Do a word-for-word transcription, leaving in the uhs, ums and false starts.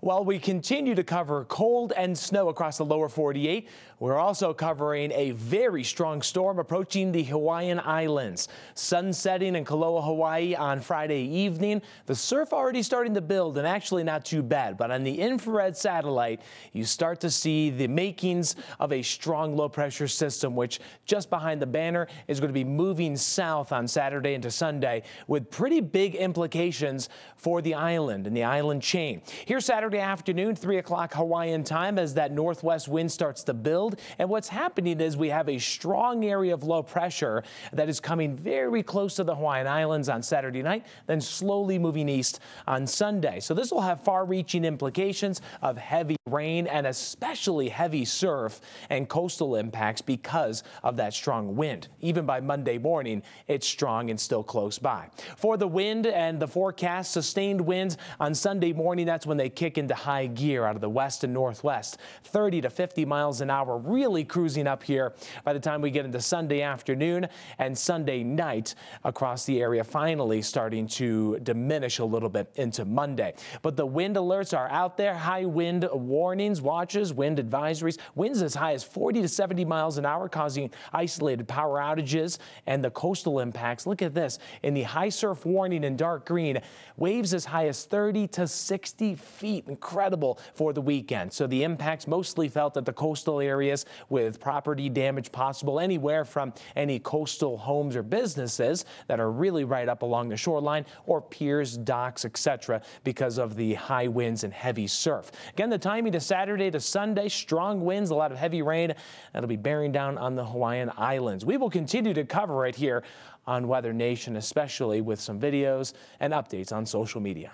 While we continue to cover cold and snow across the lower forty-eight, we're also covering a very strong storm approaching the Hawaiian Islands. Sun setting in Koloa, Hawaii on Friday evening. The surf already starting to build and actually not too bad, but on the infrared satellite, you start to see the makings of a strong low pressure system, which just behind the banner is going to be moving south on Saturday into Sunday with pretty big implications for the island and the island chain. Here Saturday afternoon, three o'clock Hawaiian time, as that northwest wind starts to build. And what's happening is we have a strong area of low pressure that is coming very close to the Hawaiian Islands on Saturday night, then slowly moving east on Sunday. So this will have far-reaching implications of heavy rain and especially heavy surf and coastal impacts because of that strong wind. Even by Monday morning, it's strong and still close by. For the wind and the forecast, sustained winds on Sunday morning, that's when they kick into high gear out of the west and northwest. thirty to fifty miles an hour, really cruising up here by the time we get into Sunday afternoon and Sunday night across the area, finally starting to diminish a little bit into Monday. But the wind alerts are out there, high wind warnings, watches, wind advisories, winds as high as forty to seventy miles an hour, causing isolated power outages and the coastal impacts. Look at this in the high surf warning in dark green, waves as high as thirty to sixty feet. Incredible for the weekend. So the impacts mostly felt at the coastal areas with property damage possible anywhere from any coastal homes or businesses that are really right up along the shoreline or piers, docks, et cetera because of the high winds and heavy surf. Again, the timing to Saturday to Sunday, strong winds, a lot of heavy rain that'll be bearing down on the Hawaiian Islands. We will continue to cover it here on Weather Nation, especially with some videos and updates on social media.